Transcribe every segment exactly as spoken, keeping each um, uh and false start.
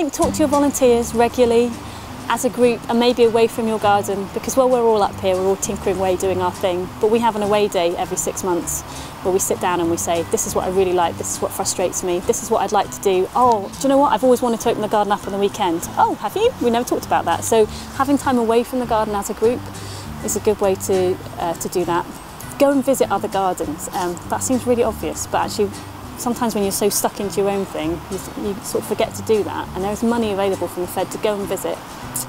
think talk to your volunteers regularly as a group and maybe away from your garden, because while we're all up here, we're all tinkering away doing our thing, but we have an away day every six months where we sit down and we say, this is what I really like, this is what frustrates me, this is what I'd like to do. Oh, do you know what? I've always wanted to open the garden up on the weekend. Oh, have you? We never talked about that. So having time away from the garden as a group is a good way to, uh, to do that. Go and visit other gardens. Um, that seems really obvious, but actually, sometimes when you're so stuck into your own thing, you, you sort of forget to do that. And there is money available from the Fed to go and visit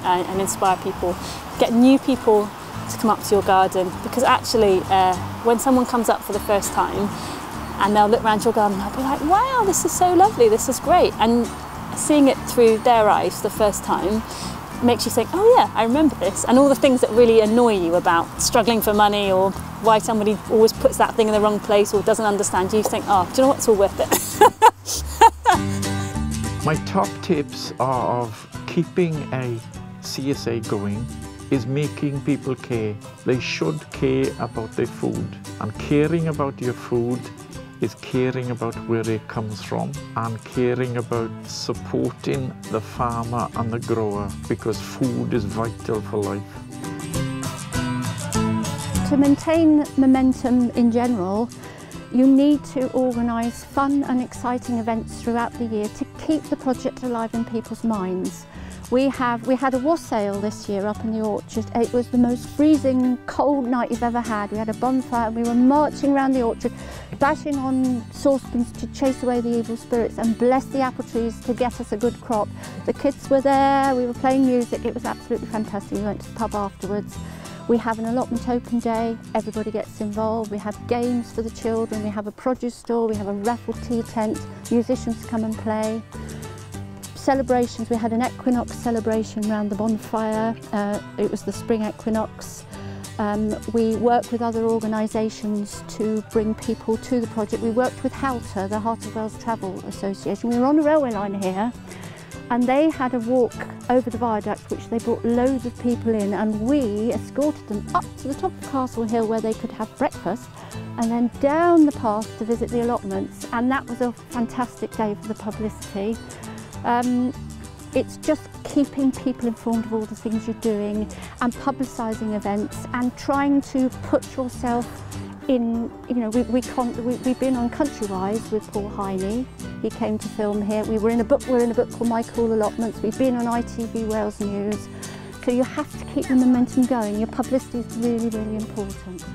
and, and inspire people. Get new people to come up to your garden, because actually, uh, when someone comes up for the first time and they'll look around your garden, they'll be like, wow, this is so lovely, this is great. And seeing it through their eyes the first time makes you think, oh yeah, I remember this. And all the things that really annoy you about struggling for money, or why somebody always puts that thing in the wrong place or doesn't understand you, you think, oh, do you know what, it's all worth it. My top tips are of keeping a C S A going is making people care. They should care about their food. And caring about your food is caring about where it comes from and caring about supporting the farmer and the grower, because food is vital for life. To maintain momentum in general, you need to organise fun and exciting events throughout the year to keep the project alive in people's minds. We, have, we had a wassail this year up in the orchard. It was the most freezing cold night you've ever had. We had a bonfire and we were marching around the orchard, bashing on saucepans to chase away the evil spirits and bless the apple trees to get us a good crop. The kids were there, we were playing music, it was absolutely fantastic. We went to the pub afterwards. We have an allotment open day, everybody gets involved. We have games for the children, we have a produce store, we have a raffle tea tent, musicians come and play. Celebrations, we had an equinox celebration around the bonfire, uh, it was the spring equinox. Um, we work with other organisations to bring people to the project. We worked with HALTA, the Heart of Wales Travel Association. We were on the railway line here and they had a walk over the viaduct which they brought loads of people in, and we escorted them up to the top of Castle Hill where they could have breakfast and then down the path to visit the allotments, and that was a fantastic day for the publicity. Um, it's just keeping people informed of all the things you're doing and publicising events and trying to put yourself in, you know, we, we can't, we, we've been on Countrywise with Paul Heiney, he came to film here, we were in a book, we're in a book called My Cool Allotments, we've been on I T V Wales News, so you have to keep the momentum going, your publicity is really, really important.